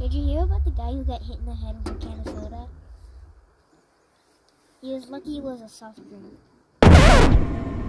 Did you hear about the guy who got hit in the head with a can of soda? He was lucky it was a soft drink.